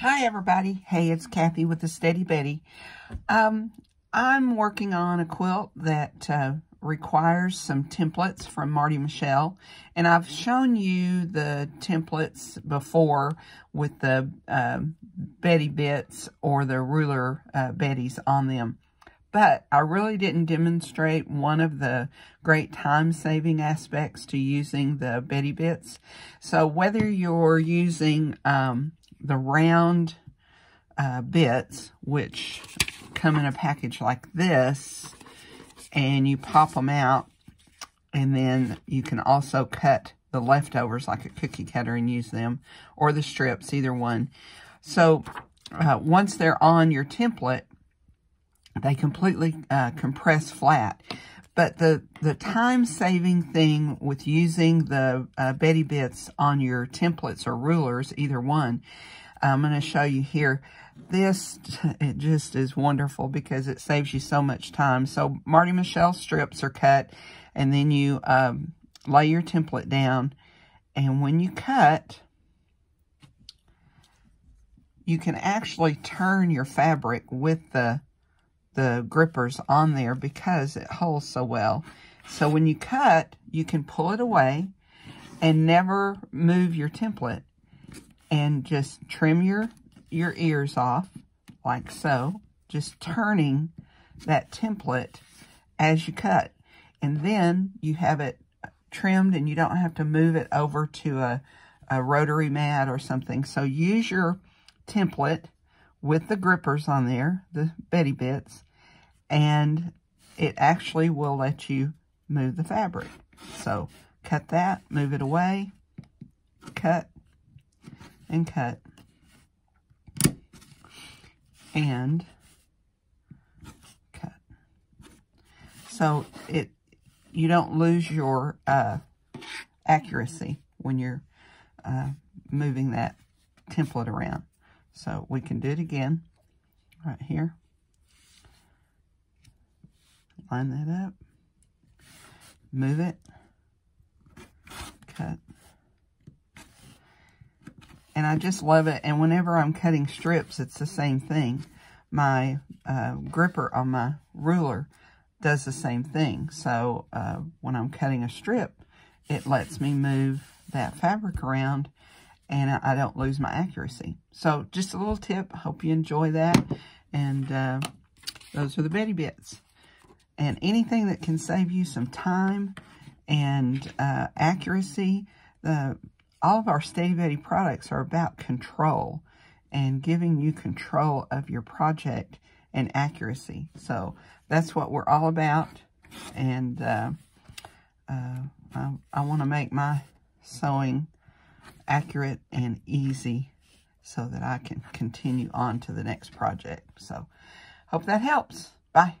Hi everybody. Hey, it's Kathy with the Steady Betty. I'm working on a quilt that requires some templates from Marti Michell, and I've shown you the templates before with the Betty bits or the ruler Bettys on them. But I really didn't demonstrate one of the great time-saving aspects to using the Betty bits. So whether you're using the round bits, which come in a package like this, and you pop them out, and then you can also cut the leftovers like a cookie cutter and use them, or the strips, either one. So once they're on your template, they completely compress flat. But the time-saving thing with using the Betty bits on your templates or rulers, either one, I'm going to show you here. This, it just is wonderful because it saves you so much time. So Marti Michell strips are cut, and then you lay your template down. And when you cut, you can actually turn your fabric with the grippers on there because it holds so well. So when you cut, you can pull it away and never move your template, and just trim your ears off like so, just turning that template as you cut. And then you have it trimmed and you don't have to move it over to a rotary mat or something. So use your template with the grippers on there, the Betty bits, and it actually will let you move the fabric. So cut that, move it away, cut, and cut. And cut. So you don't lose your accuracy when you're moving that template around. So we can do it again right here. Line that up, move it, cut. And I just love it. And whenever I'm cutting strips, it's the same thing. My gripper on my ruler does the same thing. So when I'm cutting a strip, it lets me move that fabric around and I don't lose my accuracy. So just a little tip. Hope you enjoy that. And those are the Betty bits. And anything that can save you some time and accuracy, all of our Steady Betty products are about control and giving you control of your project and accuracy. So that's what we're all about. And I want to make my sewing accurate and easy so that I can continue on to the next project. So hope that helps. Bye.